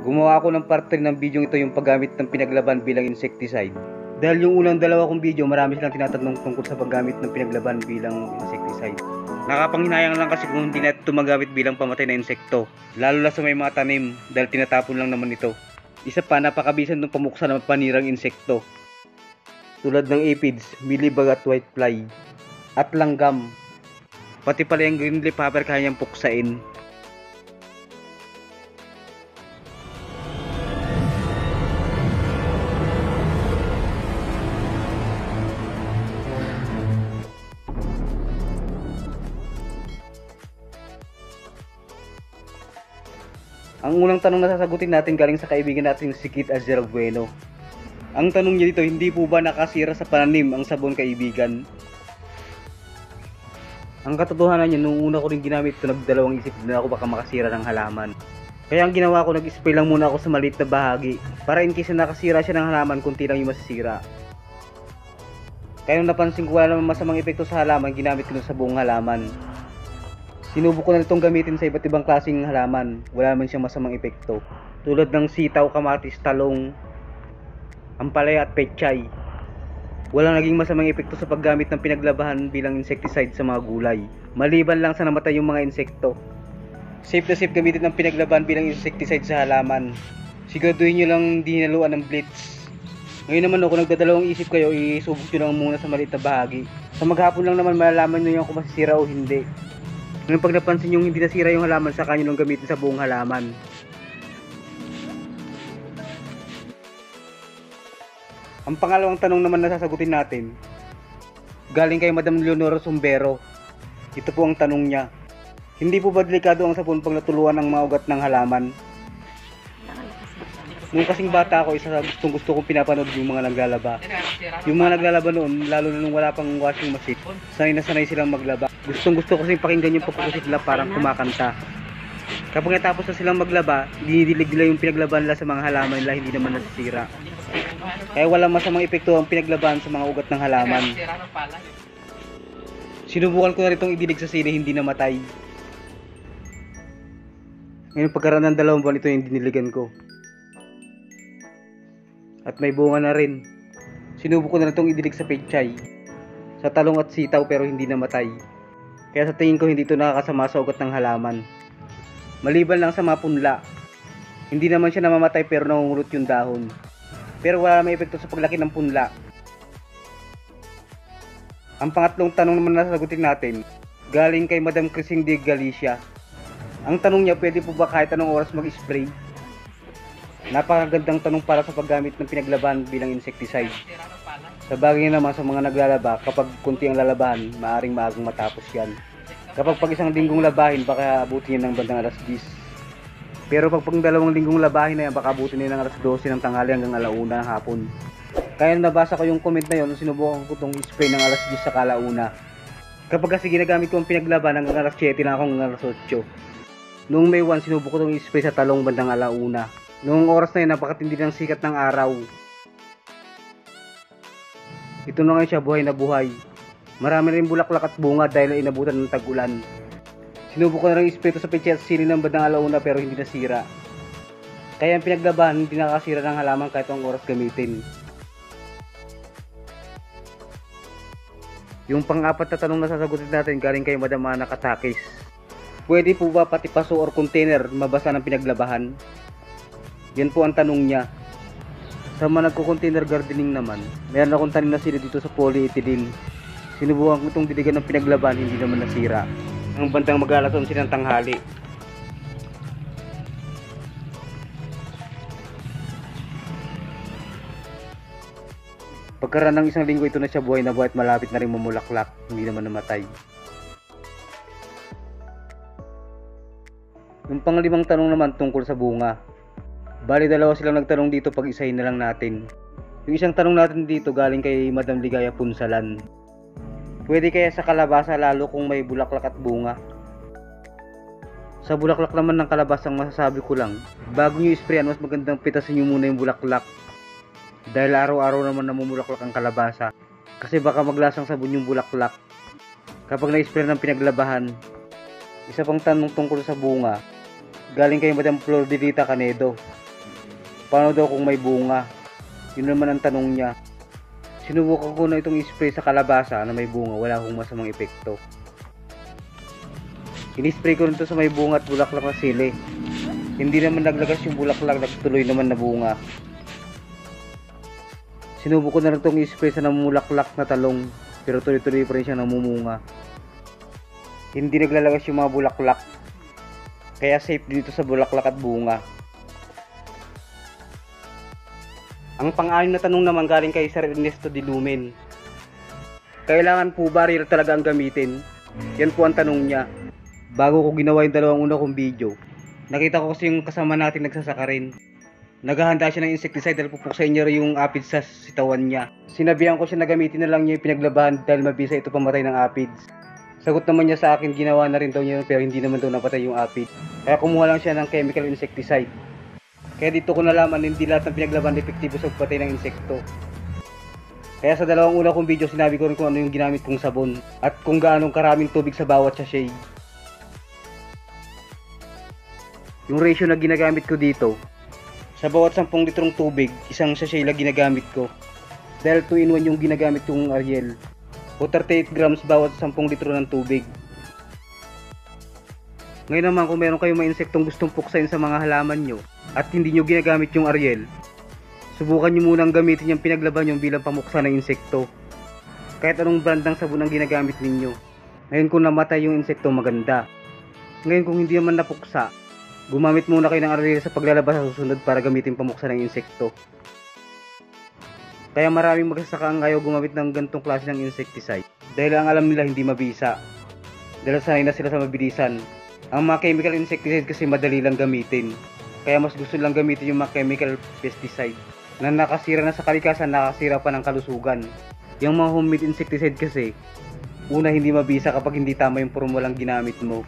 Gumawa ako ng part 3 ng video ito, yung paggamit ng pinaglaban bilang insecticide. Dahil yung unang dalawa kong video, marami silang tinatanong tungkol sa paggamit ng pinaglaban bilang insecticide. Nakapanghinayang lang kasi kung hindi na ito magamit bilang pamatay na insekto, lalo na sa may mga tanim dahil tinatapon lang naman ito. Isa pa, napakabisan ng pamuksa ng panirang insekto tulad ng aphids, mealybug at whitefly at langgam. Pati pala yung green leaf hopper kaya niyang puksain. Ang unang tanong na sasagutin natin galing sa kaibigan natin si Kit Azzel Bueno. Ang tanong niya dito, hindi po ba nakasira sa pananim ang sabon, kaibigan? Ang katotohanan niya, nung una ko rin ginamit ito, nagdalawang isip na ako baka makasira ng halaman. Kaya ang ginawa ko, nag-spray lang muna ako sa maliit na bahagi para in case na nakasira siya ng halaman, kunti lang yung masisira. Kaya nung napansin ko wala naman masamang epekto sa halaman, ginamit ko sa buong halaman. Sinubok ko na itong gamitin sa iba't ibang klaseng halaman, wala naman siyang masamang epekto. Tulad ng sitaw, kamatis, talong, ampalaya at pechay. Walang naging masamang epekto sa paggamit ng pinaglabahan bilang insecticide sa mga gulay, maliban lang sa namatay yung mga insekto. Safe na safe gamitin ng pinaglabahan bilang insecticide sa halaman. Siguraduhin nyo lang hindi naluan ng blitz. Ngayon naman kung nagdadalawang isip kayo, isubok nyo lang muna sa maliit na bahagi. Sa maghapon lang naman malalaman nyo yan kung masisira o hindi. Ngayon pag napansin nyo hindi nasira yung halaman, saka nyo lang gamitin sa buong halaman. Ang pangalawang tanong naman na sasagutin natin, galing kay Madam Leonora Sumbero. Ito po ang tanong niya. Hindi po ba delikado ang sapon pag natuluan ng mga ugat ng halaman? Nung kasing bata ako, isa sa gustong-gusto kong pinapanood yung mga naglalaba. Yung mga naglalaba noon, lalo na nung wala pang washing machine, sanay na sanay silang maglaba. Gustong-gusto ko kasing pakinggan yung pagkukusit nila parang kumakanta. Kapag natapos na silang maglaba, dinidilig nila yung pinaglaban nila sa mga halaman nila, hindi naman nasisira. Kaya walang masamang epekto ang pinaglaban sa mga ugat ng halaman. Sinubukan ko na rin itong idilig sa sili, hindi namatay. Ngayon pagkaraan ng dalawang buwan, ito yung diniligan ko. At may bunga na rin. Sinubukan ko na rin itong idilig sa pechay, sa talong at sitaw, pero hindi namatay. Kaya sa tingin ko hindi ito nakakasama sa ugat ng halaman. Maliban lang sa mapunla. Hindi naman siya namamatay pero nangungulot yung dahon. Pero wala may epekto sa paglaki ng punla. Ang pangatlong tanong naman na sasagutin natin, galing kay Madam Crising de Galicia. Ang tanong niya, pwede po ba kahit anong oras mag-spray? Napakagandang tanong para sa paggamit ng pinaglaban bilang insecticide. Sa bagay naman sa mga naglalaba, kapag kunti ang lalabahan, maaring maagang matapos yan. Kapag pag isang linggong labahin, baka abutin niya ng bandang alas 10. Pero pag dalawang linggong labahin na yan, baka abutin nila ng alas 12 ng tanghali hanggang alauna ng hapon. Kaya nabasa ko yung comment na yun, sinubukan ko itong spray ng alas 10 sa kalauna. Kapag kasi ginagamit ko ang pinaglaban, hanggang alas 7 na ako hanggang alas 8. Noong May 1, sinubukan ko itong spray sa talong bandang alauna. Noong oras na yun, napakatindi ng sikat ng araw. Ito na ngayon siya, buhay na buhay. Marami rin bulaklak at bunga dahil na inabutan ng tag-ulan. Sinubukan na rin spray sa pechay at sili ng bandang alauna pero hindi nasira. Kaya ang pinaglabahan hindi nakasira ng halaman kahit ang oras gamitin. Yung pang-apat na tanong na sasagutin natin galing kay Madam Ana Katakis. Pwede po ba pati paso or container mabasa ng pinaglabahan? Yan po ang tanong niya. Sa mga nagko-container gardening naman, meron akong tanim na sili dito sa polyethylene. Sinubukan ko itong diligan ng pinaglabahan, hindi naman nasira. Ang bandang mag-alas 11 ng tanghali. Pagkaraan ng isang linggo, ito na siya buhay na buhay at malapit na rin mamulaklak. Hindi naman namatay. Yung panglimang tanong naman tungkol sa bunga. Bali dalawa silang nagtanong dito, pag-isahin na lang natin. Yung isang tanong natin dito galing kay Madam Ligaya Punsalan. Pwede kaya sa kalabasa lalo kung may bulaklak at bunga? Sa bulaklak naman ng kalabasa, ang masasabi ko lang, bago nyo isprayan, mas magandang pitasin nyo muna yung bulaklak. Dahil araw-araw naman namumulaklak ang kalabasa. Kasi baka maglasang sabon yung bulaklak kapag na-spray ng pinaglabahan. Isa pang tanong tungkol sa bunga, galing kay Madam Flordelita Canedo. Paano daw kung may bunga? Yun naman ang tanong niya. Sinubukan ko na itong ispray sa kalabasa na may bunga, wala akong masamang epekto. Inispray ko nito sa may bunga at bulaklak na sili. Hindi naman naglagas yung bulaklak, nagtuloy naman na bunga. Sinubukan na rin itong ispray sa namumulaklak na talong, pero tuloy-tuloy pa rin siyang namumunga. Hindi naglalagas yung mga bulaklak, kaya safe dito sa bulaklak at bunga. Ang pang-anim na tanong naman galing kay Sir Ernesto de Lumen. Kailangan po ba real talaga ang gamitin? Yan po ang tanong niya. Bago ko ginawa yung dalawang una kong video, nakita ko kasi yung kasama natin nagsasaka rin. Naghahanda siya ng insecticide dahil pupuksain niya yung aphids sa sitawan niya. Sinabihan ko siya na gamitin na lang niya yung pinaglabahan dahil mabisa ito pamatay ng aphids. Sagot naman niya sa akin, ginawa na rin daw niya pero hindi naman daw napatay yung aphids. Kaya kumuha lang siya ng chemical insecticide. Kaya dito ko nalaman hindi lahat ng pinaglaban epektibo sa pagpatay ng insekto. Kaya sa dalawang una kong video sinabi ko rin kung ano yung ginamit kong sabon at kung gaano karaming tubig sa bawat sachet. Yung ratio na ginagamit ko dito, sa bawat 10 litrong tubig, isang sachet lang ginagamit ko. Dahil 2-in-1 yung ginagamit kong Ariel. O 38 grams bawat 10 litro ng tubig. Ngayon naman kung meron kayong mga insektong gustong puksain sa mga halaman nyo at hindi nyo ginagamit yung Ariel, subukan nyo munang gamitin yung pinaglaban nyo bilang pamuksa ng insekto. Kahit anong brand ng sabon ang ginagamit ninyo. Ngayon kung namatay yung insekto, maganda. Ngayon kung hindi naman napuksa, gumamit muna kayo ng Ariel sa paglalabas sa susunod para gamitin pamuksa ng insekto. Kaya maraming magsasaka ang ayaw gumamit ng ganitong klase ng insecticide dahil ang alam nila hindi mabisa. Dahil sanay na sila sa mabilisan. Ang mga chemical insecticide kasi madali lang gamitin. Kaya mas gusto lang gamitin yung mga chemical pesticide na nakasira na sa kalikasan, nakasira pa ng kalusugan. Yung mga homemade insecticide kasi, una hindi mabisa kapag hindi tama yung formulang ginamit mo.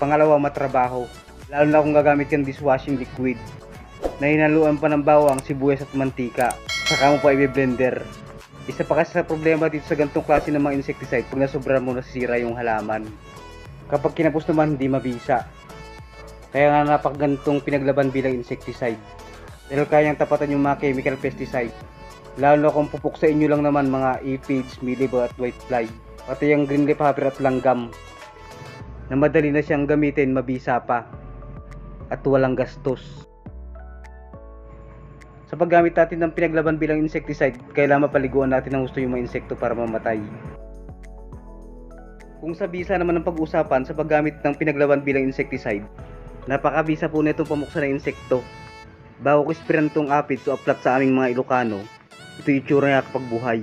Pangalawa, matrabaho. Lalo na kung gagamit yung dishwashing liquid na hinaluan pa ng bawang, sibuyas at mantika. Saka mo pa i-blender. Isa pa kasi sa problema dito sa ganitong klase ng mga insecticide, pag nasobra mo nasisira yung halaman. Kapag kinapos naman, hindi mabisa. Kaya nga napakagantong pinaglaban bilang insecticide. Dahil kayang tapatan yung mga chemical pesticide. Lalo kung pupuksain nyo lang naman mga aphids, mealybug at whitefly. Pati yung green leaf hopper at langgam. Na madali na siyang gamitin, mabisa pa. At walang gastos. Sa paggamit natin ng pinaglaban bilang insecticide, kailangan mapaliguan natin ng gusto yung mga insekto para mamatay. Kung sa bisa naman ang pag-usapan sa paggamit ng pinaglaban bilang insecticide, napakabisa po nito pamuksa ng insekto. Bago ko ispiran itong aphids o aplat sa aming mga Ilocano, ito itsura niya kapag buhay.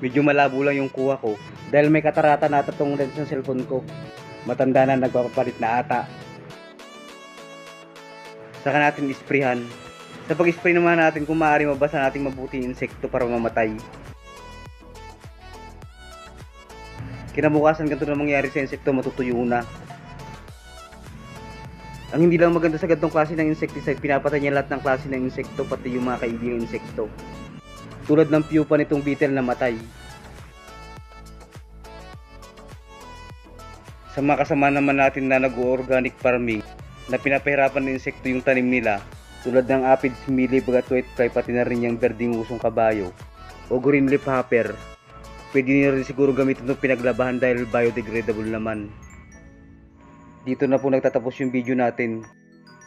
Medyo malabo lang yung kuha ko dahil may katarata na ata itong lens ng cellphone ko. Matanda na, nagpapalit na ata. Saka natin isprihan. Sa pag-spray naman natin kung maaari mabasa natin mabuti yung insekto para mamatay. Kinabukasan ganito na mangyari sa insekto, matutuyo na. Ang hindi lang maganda sa ganitong klase ng insecticide, pinapatay niya lahat ng klase ng insekto, pati yung mga kaibigang insekto. Tulad ng pupa nitong beetle na matay. Sa mga kasama naman natin na nag-organic farming, na pinapahirapan ng insekto yung tanim nila, tulad ng aphids, mealybug at whitefly, pati na rin yung berdeng usong kabayo o green leaf hopper. Pwede nyo rin siguro gamitin itong pinaglabahan dahil biodegradable naman. Dito na po nagtatapos yung video natin.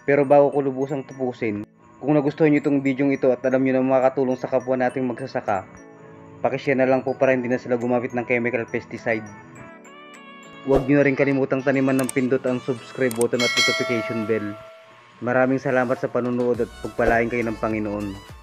Pero bago ko lubusang tupusin, kung nagustuhan nyo itong video ito at alam nyo na makakatulong sa kapwa nating magsasaka, pakishare na lang po para hindi na sila gumamit ng chemical pesticide. Huwag nyo na rin kalimutang taniman ng pindot ang subscribe button at notification bell. Maraming salamat sa panunood at pagpalain kayo ng Panginoon.